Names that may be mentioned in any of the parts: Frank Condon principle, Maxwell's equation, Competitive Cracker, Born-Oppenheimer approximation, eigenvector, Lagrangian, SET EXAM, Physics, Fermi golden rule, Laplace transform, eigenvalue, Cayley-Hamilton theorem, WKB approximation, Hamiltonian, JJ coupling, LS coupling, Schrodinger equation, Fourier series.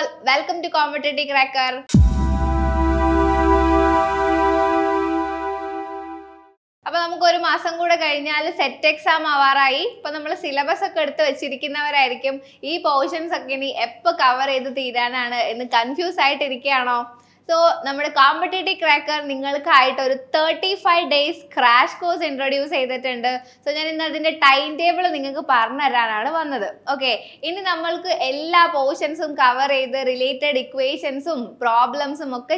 all, welcome to Competitive Cracker. We have a set exam. We have a syllabus. We portions cover. So, our Competitive Cracker has 35 days crash course introduced. So, I will tell you the timetable. Okay, we will cover all portions, related equations, problems, but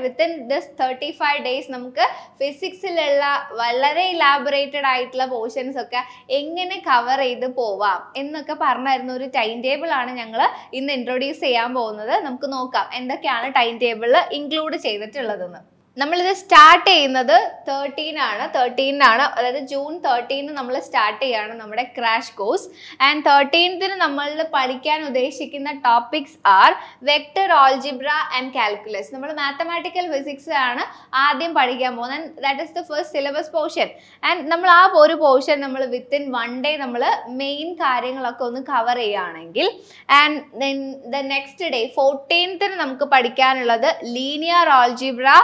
within this 35 days, we will cover physics very elaborated portions. We will cover the timetable. We will introduce the timetable include cheydatulladana. We start 13 June 13 we start our crash course, and 13th we topics are vector algebra and calculus. We mathematical physics and that is the first syllabus portion, and we have portion within one day main cover, and then the next day 14th we linear algebra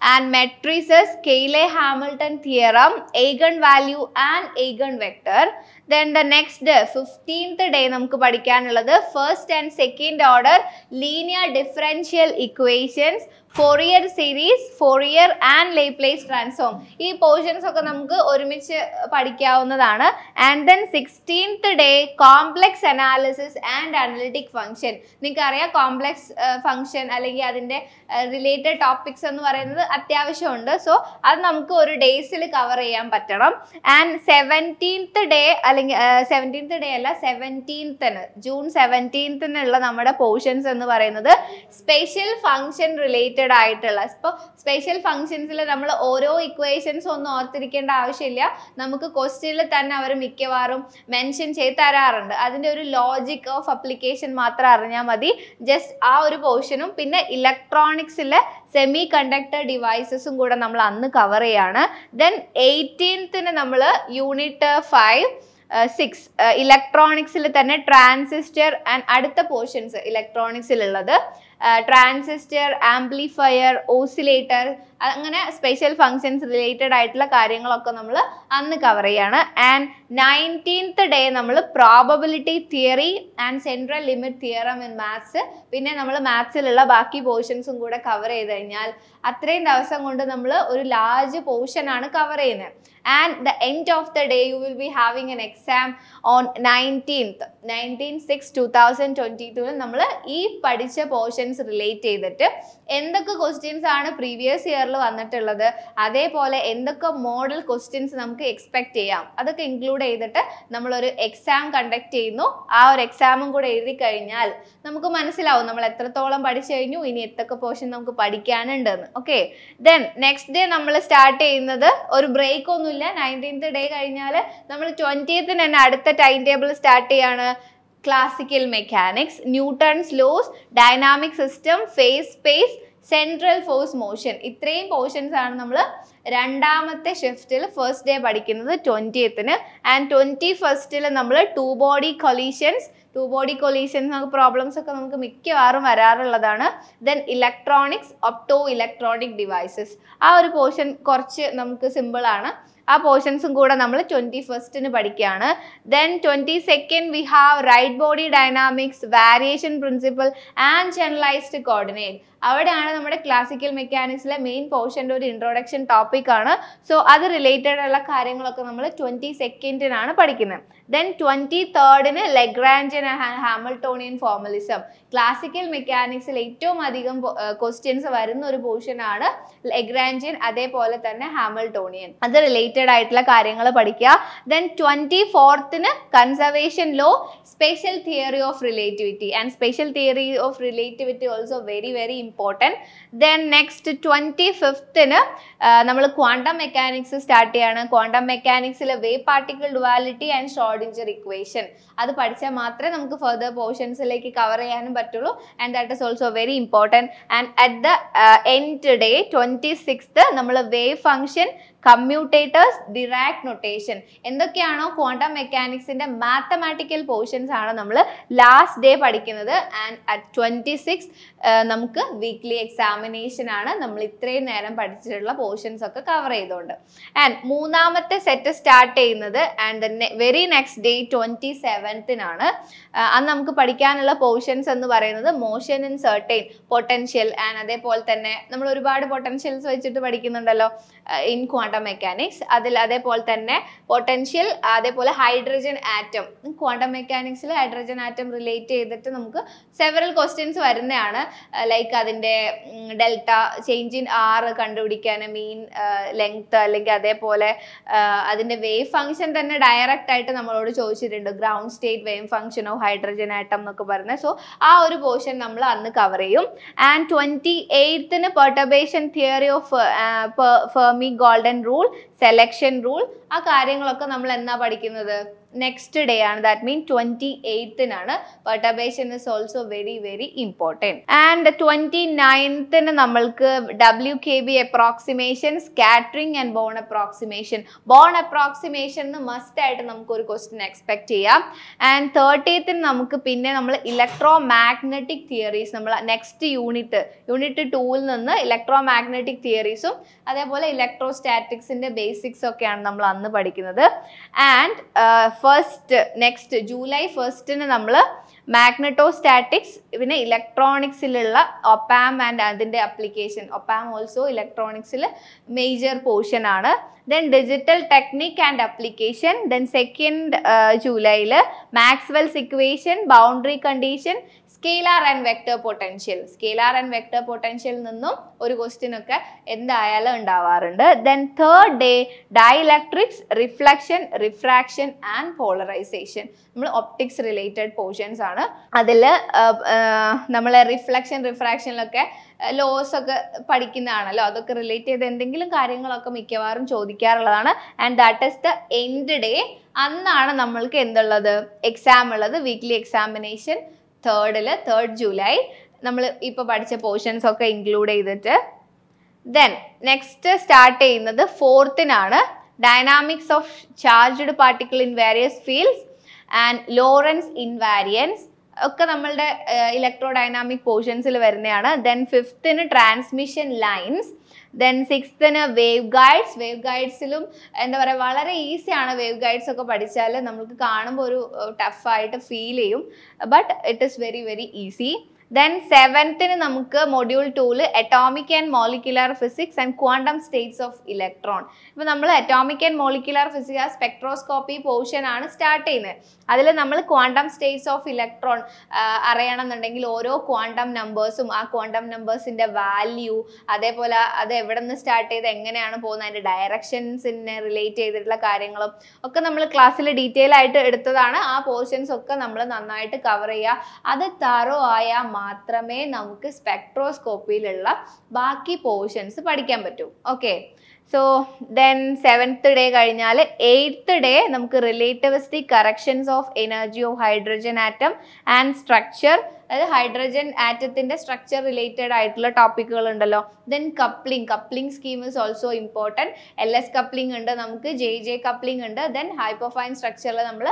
and matrices, Cayley-Hamilton theorem, eigenvalue and eigenvector. Then the next day, 15th day, first and second order linear differential equations, Fourier series, Fourier and Laplace transform. These portions we will study. And then 16th day, complex analysis and analytic function. You know, complex function related topics are available. So, that we will days cover. And 17th day, 17th June 17th we portions special function related. So, special functions, we will equations on the question, mention the logic of application. Just that portion, electronics, semiconductor devices, cover. Then 18th, unit 5. 6. Electronics transistor and other portions electronics transistor, amplifier, oscillator, special functions related cover. And 19th day probability theory and central limit theorem in maths. We maths portions cover. A large portion cover. And the end of the day, you will be having an exam on 19th, 6, 2022. We will study portions related. What questions are previous year? That is what model questions we expect. That includes an exam conduct. That exam is also okay. Then next day, we start a break. 19th day, we 20th and adutha timetable start classical mechanics, Newton's laws, dynamic system, phase space, central force motion. These portions are the shift first day, 20th, and 21st two body collisions problems then electronics, optoelectronic devices. That portion is simple. That portions we will study 21st. Then 22nd we have right body dynamics, variation principle and generalized coordinate. That is classical mechanics main portion of the introduction topic. So that is related to 22nd. Then 23rd Lagrangian and Hamiltonian formalism. Classical mechanics questions portion Lagrangian and Hamiltonian. That is related. Then 24th conservation law, special theory of relativity, and special theory of relativity also very important. Then next 25th quantum mechanics start. Quantum mechanics wave particle duality and Schrodinger equation. That is further portions cover, and that is also very important. And at the end today 26th wave function commutators, Dirac notation എന്തൊക്കെയാണോ quantum മെക്കാനിക്സിന്റെ mathematical portions ആണ് നമ്മൾ last day പഠിക്കുന്നത്. And at 26 നമുക്ക് weekly examination ആണ്. നമ്മൾ ഇത്രയും നേരം പഠിച്ചിട്ടുള്ള പോർഷൻസ് ഒക്കെ കവർ ചെയ്തുകൊണ്ട് ആൻഡ് മൂന്നാമത്തെ സെറ്റ് സ്റ്റാർട്ട് ചെയ്യുന്നത് and the very next day 27-നാണ്. അന്ന് നമുക്ക് പഠിക്കാനുള്ള പോർഷൻസ് എന്ന് പറയുന്നത് motion and certain potential and അതേപോലെ തന്നെ നമ്മൾ ഒരുപാട് പൊട്ടൻഷ്യൽസ് വെച്ചിട്ട് പഠിക്കുന്നുണ്ടല്ലോ ഇൻ ക്വാണ്ടം മെക്കാനിക്സ്. അതിൽ അതേപോലെ തന്നെ പൊട്ടൻഷ്യൽ, അതേപോലെ ഹൈഡ്രജൻ ആറ്റം. ക്വാണ്ടം മെക്കാനിക്സിൽ ഹൈഡ്രജൻ ആറ്റം റിലേറ്റ് ചെയ്തിട്ട് നമുക്ക് സെവറൽ ക്വസ്റ്റ്യൻസ് വരുന്നതാണ്. ലൈക്ക് അതിൻ്റെ ഡെൽറ്റ ചേഞ്ച് ഇൻ ആർ കണ്ടുപിടിക്കാൻ, മീൻ ലെങ്ത്, അല്ലെങ്കിൽ അതേപോലെ അതിൻ്റെ വേവ് ഫംഗ്ഷൻ തന്നെ ഡയറക്റ്റ് ആയിട്ട് നമ്മളോട് ചോദിച്ചിട്ടുണ്ട്, ground state wave function of hydrogen atom എന്നൊക്കെ പറഞ്ഞാൽ. സോ ആ ഒരു പോർഷൻ നമ്മൾ അന്ന് കവർ ചെയ്യും. ആൻഡ് 28-ന് perturbation theory of Fermi golden rule, selection rule, ആ കാര്യങ്ങളൊക്കെ നമ്മൾ എന്നാ പഠിക്കുന്നത്? നെക്സ്റ്റ് ഡേ ആണ്. ദാറ്റ് മീൻ 28-നാണ്. Perturbation is also very very important. And 29-ന് നമ്മൾക്ക് WKB approximation, scattering and Born approximation. Born approximation must ആയിട്ട് നമുക്കൊരു ക്വസ്റ്റ്യൻ എക്സ്പെക്ട് ചെയ്യാം. ആൻഡ് 30-ന് നമുക്ക് പിന്നെ നമ്മൾ ഇലക്ട്രോ മാഗ്നറ്റിക് തിയറീസ്, നമ്മൾ നെക്സ്റ്റ് യൂണിറ്റ് 2-ൽ നിന്ന് ഇലക്ട്രോ മാഗ്നറ്റിക് തിയറീസും അതേപോലെ ഇലക്ട്രോസ്റ്റാറ്റിക്സിന്റെ ബേസിക്സ് ഒക്കെയാണ് നമ്മൾ അന്ന് പഠിക്കുന്നത്. ആൻഡ് നെക്സ്റ്റ് ജൂലൈ 1-ന് നമ്മൾ മാഗ്നറ്റോസ്റ്റാറ്റിക്സ്, പിന്നെ ഇലക്ട്രോണിക്സിലുള്ള ഒപ്പാം ആൻഡ് അതിൻ്റെ അപ്ലിക്കേഷൻ. ഒപ്പാം ഓൾസോ ഇലക്ട്രോണിക്സിൽ മേജർ പോർഷൻ ആണ്. Then digital technique and application. Then 2 ജൂലൈയിൽ Maxwell's equation, boundary condition, scalar and vector potential. Scalar and vector പൊട്ടൻഷ്യലിൽ നിന്നും ഒരു ക്വസ്റ്റ്യൻ ഒക്കെ എന്തായാലും ഉണ്ടാവാറുണ്ട്. Then 3rd day dielectrics, reflection, refraction and polarisation. നമ്മൾ ഒപ്റ്റിക്സ് റിലേറ്റഡ് പോർഷൻസ് ആണ്. അതിൽ നമ്മൾ റിഫ്ലക്ഷൻ റിഫ്രാക്ഷനിലൊക്കെ ലോസ് ഒക്കെ പഠിക്കുന്നതാണല്ലോ. അതൊക്കെ റിലേറ്റ് ചെയ്ത് എന്തെങ്കിലും കാര്യങ്ങളൊക്കെ മിക്കവാറും ചോദിക്കാറുള്ളതാണ്. And that is the end day. അന്നാണ് നമ്മൾക്ക് എന്തുള്ളത്? എക്സാം ഉള്ളത്. വീക്ക്ലി എക്സാമിനേഷൻ 3rd ജൂലൈ നമ്മൾ ഇപ്പോൾ പഠിച്ച പോർഷൻസ് ഒക്കെ ഇൻക്ലൂഡ് ചെയ്തിട്ട്. ദെൻ നെക്സ്റ്റ് സ്റ്റാർട്ട് ചെയ്യുന്നത് 4th-നാണ്. Dynamics of charged particle in various fields and Lorentz invariance ഒക്കെ നമ്മളുടെ ഇലക്ട്രോ ഡൈനാമിക് പോർഷൻസിൽ വരുന്നതാണ്. ദെൻ 5th-ന് ട്രാൻസ്മിഷൻ ലൈൻസ്. ദെൻ 6th-ന് വേവ് ഗൈഡ്സ്. വേവ് ഗൈഡ്സിലും എന്താ പറയുക, വളരെ ഈസിയാണ്. വേവ് ഗൈഡ്സ് ഒക്കെ പഠിച്ചാൽ നമുക്ക് കാണുമ്പോൾ ഒരു ടഫായിട്ട് ഫീൽ ചെയ്യും, but it is very very easy. Then 7th-ന് നമുക്ക് മൊഡ്യൂൾ 2-ൽ atomic and molecular physics and quantum states of electron. ഇപ്പോൾ നമ്മൾ അറ്റോമിക് ആൻഡ് മോളിക്കുലാർ ഫിസിക്സ്, ആ സ്പെക്ട്രോസ്കോപ്പി പോർഷൻ ആണ് സ്റ്റാർട്ട് ചെയ്യുന്നത്. അതിൽ നമ്മൾ ക്വാണ്ടം സ്റ്റേറ്റ്സ് ഓഫ് ഇലക്ട്രോൺ അറിയണമെന്നുണ്ടെങ്കിൽ ഓരോ ക്വാണ്ടം നമ്പേഴ്സും ആ ക്വാണ്ടം നമ്പേഴ്സിൻ്റെ വാല്യൂ, അതേപോലെ അത് എവിടെ നിന്ന് സ്റ്റാർട്ട് ചെയ്ത് എങ്ങനെയാണ് പോകുന്നത്, അതിൻ്റെ ഡയറക്ഷൻസിനെ റിലേറ്റ് ചെയ്തിട്ടുള്ള കാര്യങ്ങളും ഒക്കെ നമ്മൾ ക്ലാസ്സിൽ ഡീറ്റെയിൽ ആയിട്ട് എടുത്തതാണ്. ആ പോർഷൻസ് ഒക്കെ നമ്മൾ നന്നായിട്ട് കവർ ചെയ്യുക. അത് തറോ ആയ മാത്രമേ നമുക്ക് സ്പെക്ട്രോസ്കോപ്പിയിലുള്ള ബാക്കി പോർഷൻസ് പഠിക്കാൻ പറ്റൂ. ഓക്കെ, സോ ദെൻ 7th-ഡേ കഴിഞ്ഞാൽ 8th-ഡേ നമുക്ക് relativistic corrections of energy of hydrogen atom and structure, അതായത് ഹൈഡ്രജൻ ആറ്റത്തിൻ്റെ സ്ട്രക്ചർ റിലേറ്റഡ് ആയിട്ടുള്ള ടോപ്പിക്കുകൾ ഉണ്ടല്ലോ. Then coupling scheme is also important. LS coupling ഉണ്ട്, നമുക്ക് JJ കപ്ലിംഗ് ഉണ്ട്. ദെൻ ഹൈപ്പോഫൈൻ സ്ട്രക്ചറിൽ നമ്മൾ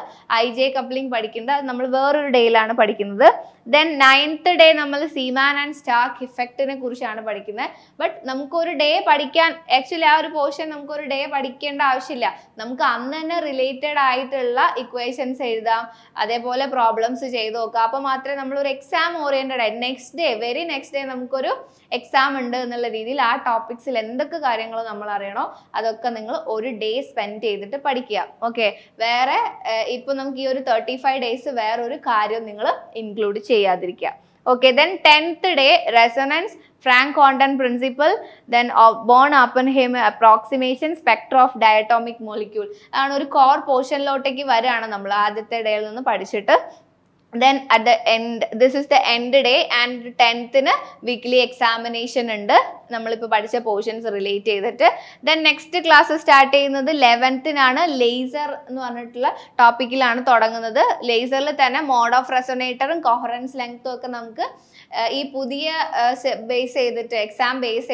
IJ കപ്ലിംഗ് പഠിക്കേണ്ടത്, അത് നമ്മൾ വേറൊരു ഡേയിലാണ് പഠിക്കുന്നത്. ദെൻ 9th-ഡേ നമ്മൾ സീമാൻ ആൻഡ് സ്റ്റാർക്ക് ഇഫക്റ്റിനെ കുറിച്ചാണ് പഠിക്കുന്നത്. ബട്ട് നമുക്കൊരു ഡേ പഠിക്കാൻ, ആക്ച്വലി ആ ഒരു പോർഷൻ നമുക്കൊരു ഡേ പഠിക്കേണ്ട ആവശ്യമില്ല. നമുക്ക് അന്ന് തന്നെ റിലേറ്റഡ് ആയിട്ടുള്ള ഇക്വേഷൻസ് എഴുതാം, അതേപോലെ പ്രോബ്ലംസ് ചെയ്ത് നോക്കാം. അപ്പോൾ മാത്രമേ നമ്മളൊരു എക്സാം ഓറിയൻറ്റഡ് ആയിട്ട് വെരി നെക്സ്റ്റ് ഡേ നമുക്കൊരു എക്സാം ഉണ്ട് എന്നുള്ള രീതിയിൽ ആ ടോപ്പിക്സിൽ എന്തൊക്കെ കാര്യങ്ങൾ നമ്മൾ അറിയണോ അതൊക്കെ നിങ്ങൾ ഒരു ഡേ സ്പെൻഡ് ചെയ്തിട്ട് പഠിക്കുക. ഓക്കെ, വേറെ ഇപ്പം നമുക്ക് ഈ ഒരു 35 days വേറൊരു കാര്യം നിങ്ങൾ ഇൻക്ലൂഡ് ചെയ്യാതിരിക്കുക. ഓക്കെ, ദെൻ 10th-ഡേ resonance, Frank Condon principle, then Born-Oppenheimer approximation, spectra of diatomic molecule. ആണ് ഒരു കോർ പോർഷനിലോട്ടേക്ക് വരികയാണ് നമ്മൾ ആദ്യത്തെ ഡേയിൽ നിന്ന് പഠിച്ചിട്ട്. Then at the end, this is the end day, and 10th in a weekly examination and we have portions related. Then next class start 11th in laser topic. Laser mode of resonator and coherence length base exam base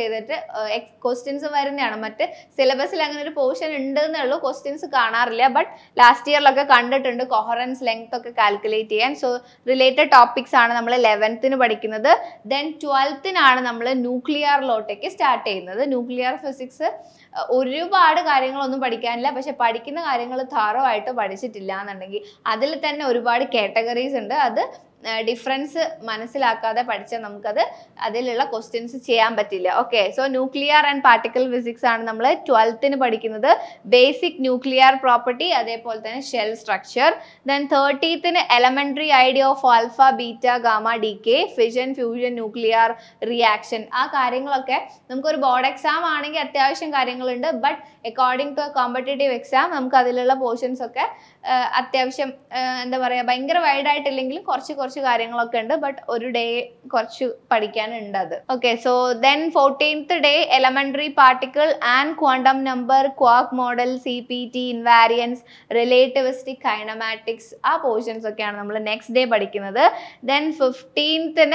questions syllabus portion questions but last year conduct coherence length calculate. So related topics are 11th in padikkunnathu, then 12th in nammal nuclear law take start cheyyunnathu. Nuclear physics ഒരുപാട് കാര്യങ്ങളൊന്നും പഠിക്കാനില്ല, പക്ഷെ പഠിക്കുന്ന കാര്യങ്ങൾ താരമായിട്ട് പഠിച്ചിട്ടില്ല എന്നുണ്ടെങ്കിൽ അതിൽ തന്നെ ഒരുപാട് കാറ്റഗറീസ് ഉണ്ട്. അത് ഡിഫറൻസ് മനസ്സിലാക്കാതെ പഠിച്ചാൽ നമുക്കത് അതിലുള്ള ക്വസ്റ്റ്യൻസ് ചെയ്യാൻ പറ്റില്ല. Okay, so nuclear and particle physics ആണ് നമ്മൾ 12th പഠിക്കുന്നത്. ബേസിക് ന്യൂക്ലിയർ പ്രോപ്പർട്ടി, അതേപോലെ തന്നെ shell structure. Then 13th elementary idea of alpha beta gamma decay, fission fusion nuclear reaction. ആ കാര്യങ്ങളൊക്കെ നമുക്കൊരു ബോർഡ് എക്സാം ആണെങ്കിൽ അത്യാവശ്യം കാര്യങ്ങളുണ്ട്. But according to competitive exam നമുക്ക് അതിലുള്ള പോർഷൻസ് ഒക്കെ അത്യാവശ്യം എന്താ പറയുക, ഭയങ്കര വൈഡായിട്ടില്ലെങ്കിലും കുറച്ച് കുറച്ച് കാര്യങ്ങളൊക്കെ ഉണ്ട്. ബട്ട് ഒരു ഡേ കുറച്ച് പഠിക്കാനുണ്ട് അത്. Okay, so then 14th day elementary particle and quantum number, quark model, C P T, invariance, relativistic kinematics, ആ പോർഷൻസ് ഒക്കെയാണ് നമ്മൾ നെക്സ്റ്റ് ഡേ പഠിക്കുന്നത്. ദെൻ 15th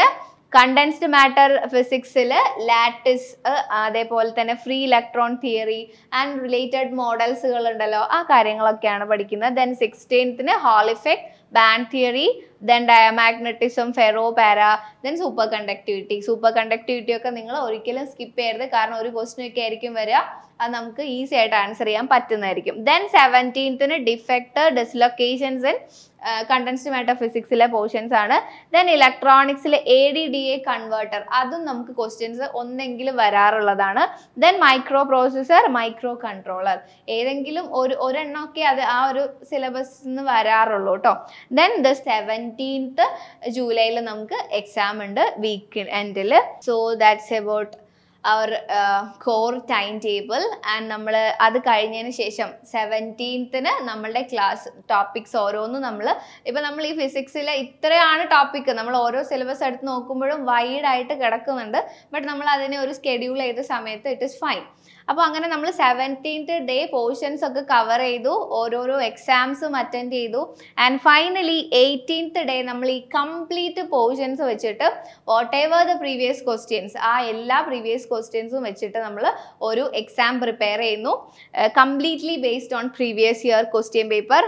കണ്ടൻസ്ഡ് മാറ്റർ ഫിസിക്സിൽ ലാറ്റിസ്, അതേപോലെ തന്നെ free electron theory and related മോഡൽസുകൾ ഉണ്ടല്ലോ, ആ കാര്യങ്ങളൊക്കെയാണ് പഠിക്കുന്നത്. Then 16th Hall effect, band theory, then diamagnetism, ferro para, then superconductivity. Superconductivity ഒക്കെ നിങ്ങൾ ഒരിക്കലും സ്കിപ്പ് ചെയ്യരുത്, കാരണം ഒരു ക്വസ്റ്റിനൊക്കെ ആയിരിക്കും വരിക, അത് നമുക്ക് ഈസി ആയിട്ട് ആൻസർ ചെയ്യാൻ പറ്റുന്നതായിരിക്കും. Then 17th defect, dislocations in condensed matter ഫിസിക്സിലെ പോർഷൻസ് ആണ്. ദെൻ ഇലക്ട്രോണിക്സിലെ ADDA കൺവേർട്ടർ, അതും നമുക്ക് ക്വസ്റ്റ്യൻസ് ഒന്നെങ്കിലും വരാറുള്ളതാണ്. Then microprocessor, microcontroller, ഏതെങ്കിലും ഒരെണ്ണമൊക്കെ അത് ആ ഒരു സിലബസിൽ നിന്ന് വരാറുള്ളൂ കേട്ടോ. ദെൻ 17th ജൂലൈയിൽ നമുക്ക് എക്സാം ഉണ്ട്, വീക്ക് എൻഡിൽ. So that's about our core time table. And നമ്മൾ അത് കഴിഞ്ഞതിന് ശേഷം 17th നമ്മളുടെ ക്ലാസ് ടോപ്പിക്സ് ഓരോന്നും നമ്മൾ ഈ ഫിസിക്സിലെ ഇത്രയാണ് ടോപ്പിക്ക്, നമ്മൾ ഓരോ സിലബസ് എടുത്ത് നോക്കുമ്പോഴും വൈഡായിട്ട് കിടക്കുന്നുണ്ട്. ബട്ട് നമ്മൾ അതിനെ ഒരു സ്കെഡ്യൂൾ ചെയ്ത സമയത്ത് ഇറ്റ് ഈസ് ഫൈൻ. അപ്പോൾ അങ്ങനെ നമ്മൾ 17th ഡേ പോർഷൻസ് ഒക്കെ കവർ ചെയ്തു, ഓരോരോ എക്സാംസും അറ്റൻഡ് ചെയ്തു. ആൻഡ് ഫൈനലി 18th ഡേ നമ്മൾ ഈ കംപ്ലീറ്റ് പോർഷൻസ് വെച്ചിട്ട് whatever the previous questions, ആ എല്ലാ പ്രീവിയസ് ക്വസ്റ്റ്യൻസും വെച്ചിട്ട് നമ്മൾ ഒരു എക്സാം പ്രിപ്പയർ ചെയ്യുന്നു, completely based on previous year question paper.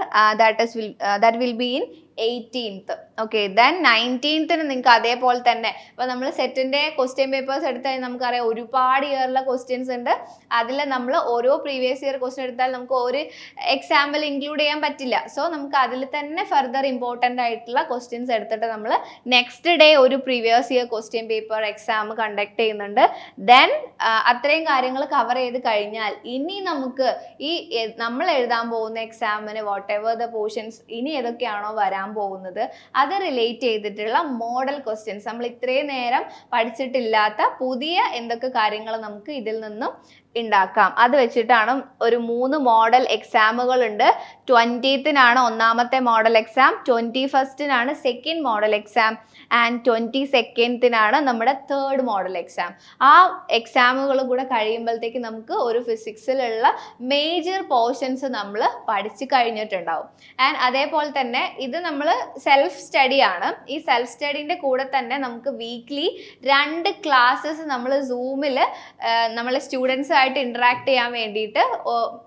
That will be in 18th. Okay, then 19th നിങ്ങൾക്ക് അതേപോലെ തന്നെ, ഇപ്പോൾ നമ്മൾ സെറ്റിൻ്റെ ക്വസ്റ്റ്യൻ പേപ്പേഴ്സ് എടുത്താൽ നമുക്കറിയാം ഒരുപാട് ഇയറിലെ ക്വസ്റ്റ്യൻസ് ഉണ്ട്. അതിൽ നമ്മൾ ഓരോ പ്രീവിയസ് ഇയർ ക്വസ്റ്റ്യൻ എടുത്താൽ നമുക്ക് ഒരു എക്സാമ്പിൾ ഇൻക്ലൂഡ് ചെയ്യാൻ പറ്റില്ല. സോ നമുക്ക് അതിൽ തന്നെ ഫർദർ ഇമ്പോർട്ടൻ്റ് ആയിട്ടുള്ള ക്വസ്റ്റ്യൻസ് എടുത്തിട്ട് നമ്മൾ നെക്സ്റ്റ് ഡേ ഒരു previous year question paper exam conduct ചെയ്യുന്നുണ്ട്. ദെൻ അത്രയും കാര്യങ്ങൾ കവർ ചെയ്ത് കഴിഞ്ഞാൽ ഇനി നമുക്ക് ഈ നമ്മൾ എഴുതാൻ പോകുന്ന എക്സാമിന് വാട്ട് എവർ ദ പോർഷൻസ് ഇനി ഏതൊക്കെയാണോ വരാൻ പോകുന്നത് അത് റിലേറ്റ് ചെയ്തിട്ടുള്ള മോഡൽ ക്വസ്റ്റ്യൻസ്, നമ്മൾ ഇത്രയും നേരം പഠിച്ചിട്ടില്ലാത്ത പുതിയ എന്തൊക്കെ കാര്യങ്ങൾ നമുക്ക് ഇതിൽ നിന്നും ഉണ്ടാക്കാം, അത് വെച്ചിട്ടാണ്. ഒരു 3 മോഡൽ എക്സാമുകളുണ്ട്. 20th ഒന്നാമത്തെ model exam, 21st second model exam, and 22nd നമ്മുടെ 3rd മോഡൽ എക്സാം. ആ എക്സാമുകൾ കൂടെ കഴിയുമ്പോഴത്തേക്ക് നമുക്ക് ഒരു ഫിസിക്സിലുള്ള മേജർ പോർഷൻസ് നമ്മൾ പഠിച്ചു കഴിഞ്ഞിട്ടുണ്ടാവും. ആൻഡ് അതേപോലെ തന്നെ ഇത് നമ്മൾ സെൽഫ് സ്റ്റഡിയാണ്. ഈ സെൽഫ് സ്റ്റഡീൻ്റെ കൂടെ തന്നെ നമുക്ക് വീക്ക്ലി 2 ക്ലാസ്സസ് നമ്മൾ സൂമിൽ നമ്മൾ സ്റ്റുഡൻസ് ആയിട്ട് ഇൻട്രാക്ട് ചെയ്യാൻ വേണ്ടിയിട്ട്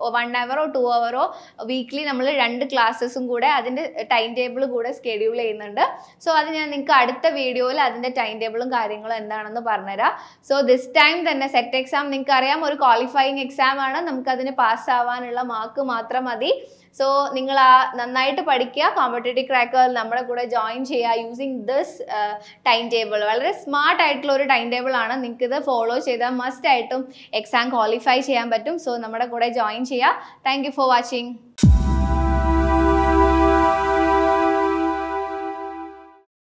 1 അവറോ 2 അവറോ വീക്ക്ലി നമ്മൾ 2 ക്ലാസ്സസും കൂടെ അതിൻ്റെ ടൈം ടേബിൾ കൂടെ സ്കെഡ്യൂൾ ചെയ്യുന്നുണ്ട്. സോ അത് ഞാൻ നിങ്ങൾക്ക് അടുത്ത വീഡിയോയിൽ അതിൻ്റെ ടൈം ടേബിളും കാര്യങ്ങളും എന്താണെന്ന് പറഞ്ഞുതരാം. സോ ദിസ് ടൈം തന്നെ സെറ്റ് എക്സാം നിങ്ങൾക്കറിയാം ഒരു ക്വാളിഫയിങ് എക്സാം ആണ്, നമുക്കതിന് പാസ്സാവാനുള്ള മാർക്ക് മാത്രം മതി. സോ നിങ്ങൾ നന്നായിട്ട് പഠിക്കുക, കോമ്പറ്റേറ്റീവ് ക്രാക്കർ നമ്മുടെ കൂടെ ജോയിൻ ചെയ്യുക യൂസിങ് ദിസ് ടൈം ടേബിൾ. വളരെ സ്മാർട്ട് ആയിട്ടുള്ള ഒരു ടൈം ടേബിൾ ആണ്, നിങ്ങൾക്ക് ഇത് ഫോളോ ചെയ്താൽ മസ്റ്റ് ആയിട്ടും എക്സാം ക്വാളിഫൈ ചെയ്യാൻ പറ്റും. സോ നമ്മുടെ കൂടെ ജോയിൻ ചെയ്യുക. Thank you for watching.